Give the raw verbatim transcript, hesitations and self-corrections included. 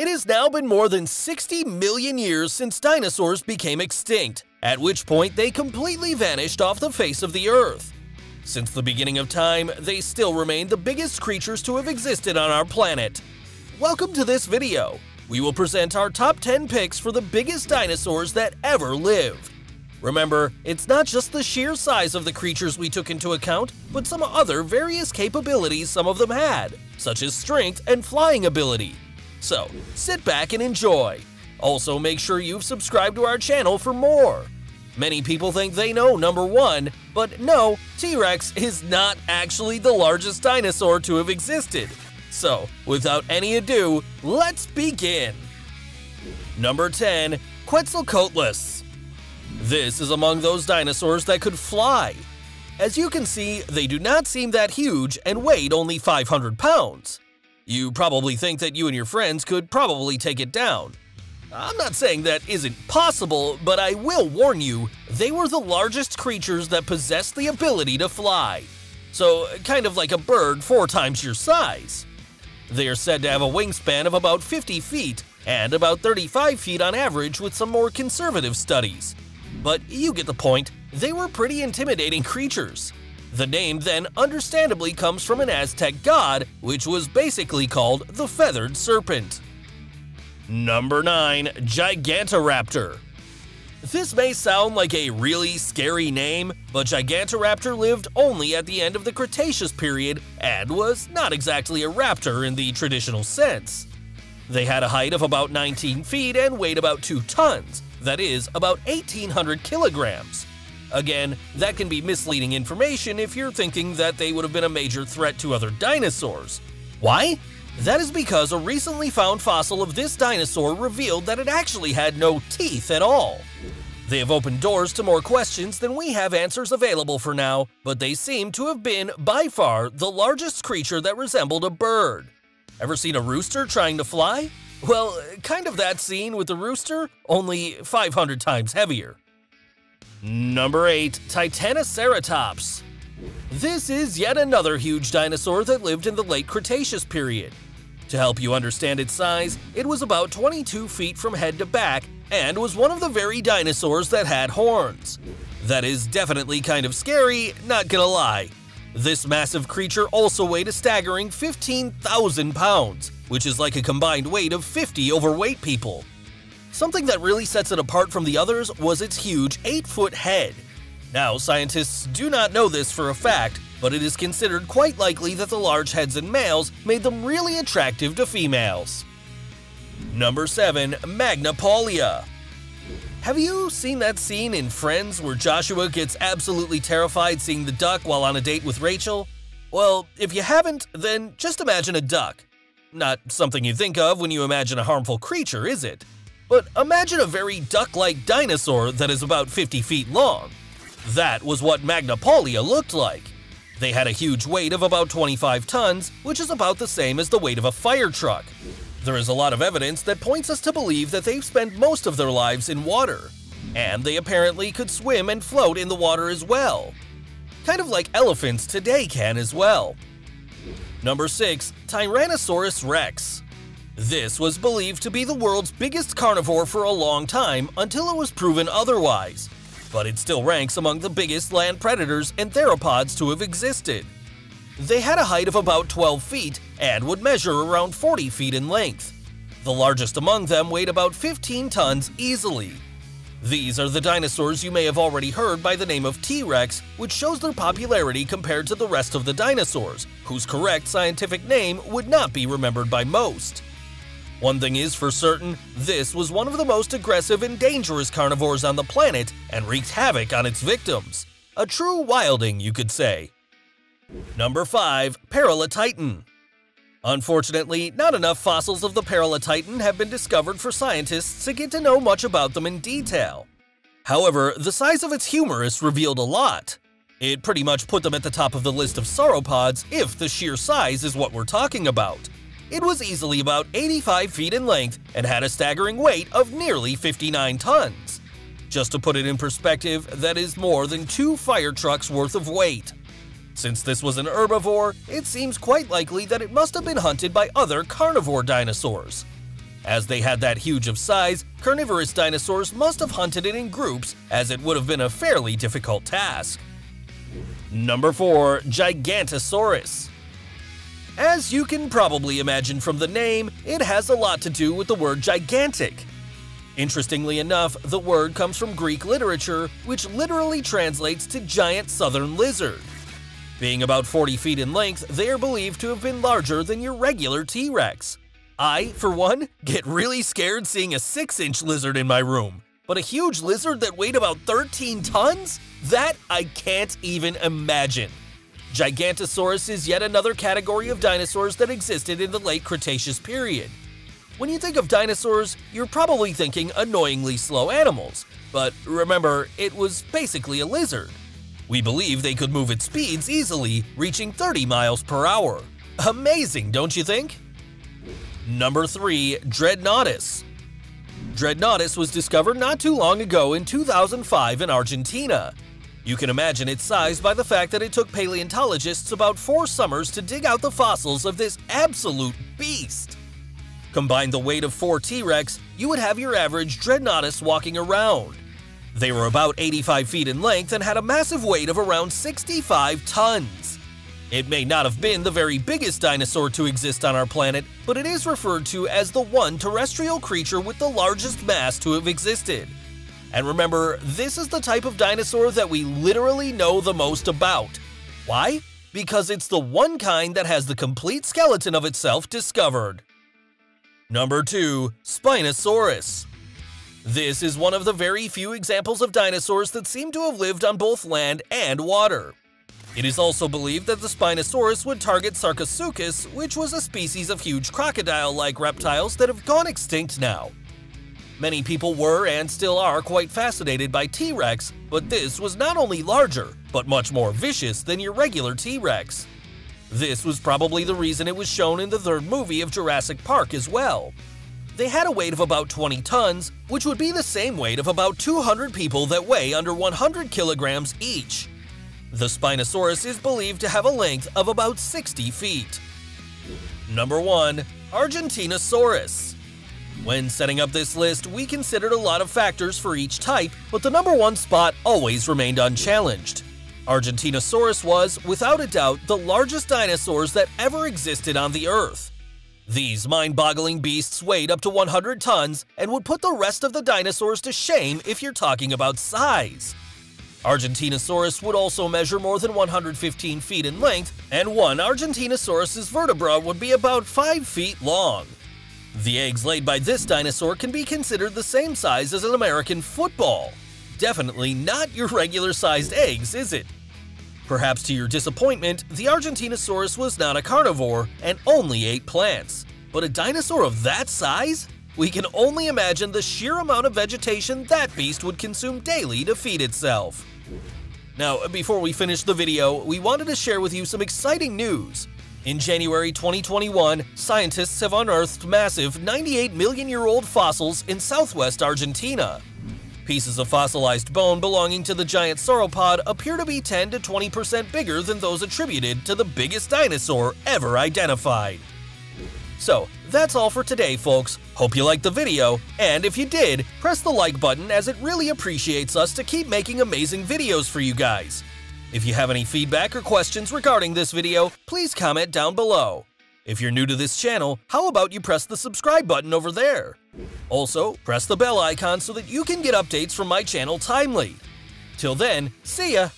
It has now been more than sixty million years since dinosaurs became extinct, at which point they completely vanished off the face of the Earth. Since the beginning of time, they still remain the biggest creatures to have existed on our planet. Welcome to this video. We will present our top ten picks for the biggest dinosaurs that ever lived. Remember, it's not just the sheer size of the creatures we took into account, but some other various capabilities some of them had, such as strength and flying ability. So, sit back and enjoy. Also, make sure you've subscribed to our channel for more. Many people think they know number one, but no, T-Rex is not actually the largest dinosaur to have existed. So, without any ado, let's begin! Number ten. Quetzalcoatlus. This is among those dinosaurs that could fly. As you can see, they do not seem that huge and weighed only five hundred pounds. You probably think that you and your friends could probably take it down. I'm not saying that isn't possible, but I will warn you, they were the largest creatures that possessed the ability to fly. So, kind of like a bird four times your size. They are said to have a wingspan of about fifty feet and about thirty-five feet on average with some more conservative studies. But you get the point, they were pretty intimidating creatures. The name then understandably comes from an Aztec god, which was basically called the Feathered Serpent. Number nine. Gigantoraptor. This may sound like a really scary name, but Gigantoraptor lived only at the end of the Cretaceous period and was not exactly a raptor in the traditional sense. They had a height of about nineteen feet and weighed about two tons, that is, about eighteen hundred kilograms. Again, that can be misleading information if you're thinking that they would have been a major threat to other dinosaurs. Why? That is because a recently found fossil of this dinosaur revealed that it actually had no teeth at all. They have opened doors to more questions than we have answers available for now, but they seem to have been, by far, the largest creature that resembled a bird. Ever seen a rooster trying to fly? Well, kind of that scene with the rooster, only five hundred times heavier. Number eight. Titanoceratops. This is yet another huge dinosaur that lived in the late Cretaceous period. To help you understand its size, it was about twenty-two feet from head to back and was one of the very dinosaurs that had horns. That is definitely kind of scary, not gonna lie. This massive creature also weighed a staggering fifteen thousand pounds, which is like a combined weight of fifty overweight people. Something that really sets it apart from the others was its huge eight-foot head. Now, scientists do not know this for a fact, but it is considered quite likely that the large heads in males made them really attractive to females. Number seven. Magnapaulia. Have you seen that scene in Friends where Joshua gets absolutely terrified seeing the duck while on a date with Rachel? Well, if you haven't, then just imagine a duck. Not something you think of when you imagine a harmful creature, is it? But imagine a very duck-like dinosaur that is about fifty feet long. That was what Magnapaulia looked like. They had a huge weight of about twenty-five tons, which is about the same as the weight of a fire truck. There is a lot of evidence that points us to believe that they've spent most of their lives in water. And they apparently could swim and float in the water as well. Kind of like elephants today can as well. Number six. Tyrannosaurus rex. This was believed to be the world's biggest carnivore for a long time until it was proven otherwise. But it still ranks among the biggest land predators and theropods to have existed. They had a height of about twelve feet and would measure around forty feet in length. The largest among them weighed about fifteen tons easily. These are the dinosaurs you may have already heard by the name of T-Rex, which shows their popularity compared to the rest of the dinosaurs, whose correct scientific name would not be remembered by most. One thing is for certain, this was one of the most aggressive and dangerous carnivores on the planet and wreaked havoc on its victims. A true wilding, you could say. Number five. Paralititan. Unfortunately, not enough fossils of the Paralititan have been discovered for scientists to get to know much about them in detail. However, the size of its humerus revealed a lot. It pretty much put them at the top of the list of sauropods if the sheer size is what we're talking about. It was easily about eighty-five feet in length and had a staggering weight of nearly fifty-nine tons. Just to put it in perspective, that is more than two fire trucks worth of weight. Since this was an herbivore, it seems quite likely that it must have been hunted by other carnivore dinosaurs. As they had that huge of size, carnivorous dinosaurs must have hunted it in groups, as it would have been a fairly difficult task. Number four. Gigantosaurus. As you can probably imagine from the name, it has a lot to do with the word gigantic. Interestingly enough, the word comes from Greek literature, which literally translates to giant southern lizard. Being about forty feet in length, they are believed to have been larger than your regular T-Rex. I, for one, get really scared seeing a six inch lizard in my room. But a huge lizard that weighed about thirteen tons? That I can't even imagine. Gigantosaurus is yet another category of dinosaurs that existed in the late Cretaceous period. When you think of dinosaurs, you're probably thinking annoyingly slow animals, but remember, it was basically a lizard. We believe they could move at speeds easily, reaching thirty miles per hour. Amazing, don't you think? Number three. Dreadnoughtus. Dreadnoughtus was discovered not too long ago in two thousand five in Argentina. You can imagine its size by the fact that it took paleontologists about four summers to dig out the fossils of this absolute beast. Combine the weight of four T-Rex, you would have your average Dreadnoughtus walking around. They were about eighty-five feet in length and had a massive weight of around sixty-five tons. It may not have been the very biggest dinosaur to exist on our planet, but it is referred to as the one terrestrial creature with the largest mass to have existed. And remember, this is the type of dinosaur that we literally know the most about. Why? Because it's the one kind that has the complete skeleton of itself discovered. Number two. Spinosaurus. This is one of the very few examples of dinosaurs that seem to have lived on both land and water. It is also believed that the Spinosaurus would target Sarcosuchus, which was a species of huge crocodile-like reptiles that have gone extinct now. Many people were and still are quite fascinated by T-Rex, but this was not only larger, but much more vicious than your regular T-Rex. This was probably the reason it was shown in the third movie of Jurassic Park as well. They had a weight of about twenty tons, which would be the same weight of about two hundred people that weigh under one hundred kilograms each. The Spinosaurus is believed to have a length of about sixty feet. Number one. Argentinosaurus. When setting up this list, we considered a lot of factors for each type, but the number one spot always remained unchallenged. Argentinosaurus was, without a doubt, the largest dinosaurs that ever existed on the Earth. These mind-boggling beasts weighed up to one hundred tons and would put the rest of the dinosaurs to shame if you're talking about size. Argentinosaurus would also measure more than one hundred fifteen feet in length, and one Argentinosaurus's vertebra would be about five feet long. The eggs laid by this dinosaur can be considered the same size as an American football. Definitely not your regular-sized eggs, is it? Perhaps to your disappointment, the Argentinosaurus was not a carnivore and only ate plants. But a dinosaur of that size? We can only imagine the sheer amount of vegetation that beast would consume daily to feed itself. Now, before we finish the video, we wanted to share with you some exciting news. In January twenty twenty-one, scientists have unearthed massive ninety-eight million year old fossils in southwest Argentina. Pieces of fossilized bone belonging to the giant sauropod appear to be ten to twenty percent bigger than those attributed to the biggest dinosaur ever identified. So, that's all for today, folks. Hope you liked the video, and if you did, press the like button as it really appreciates us to keep making amazing videos for you guys. If you have any feedback or questions regarding this video, please comment down below. If you're new to this channel, how about you press the subscribe button over there? Also, press the bell icon so that you can get updates from my channel timely. Till then, see ya!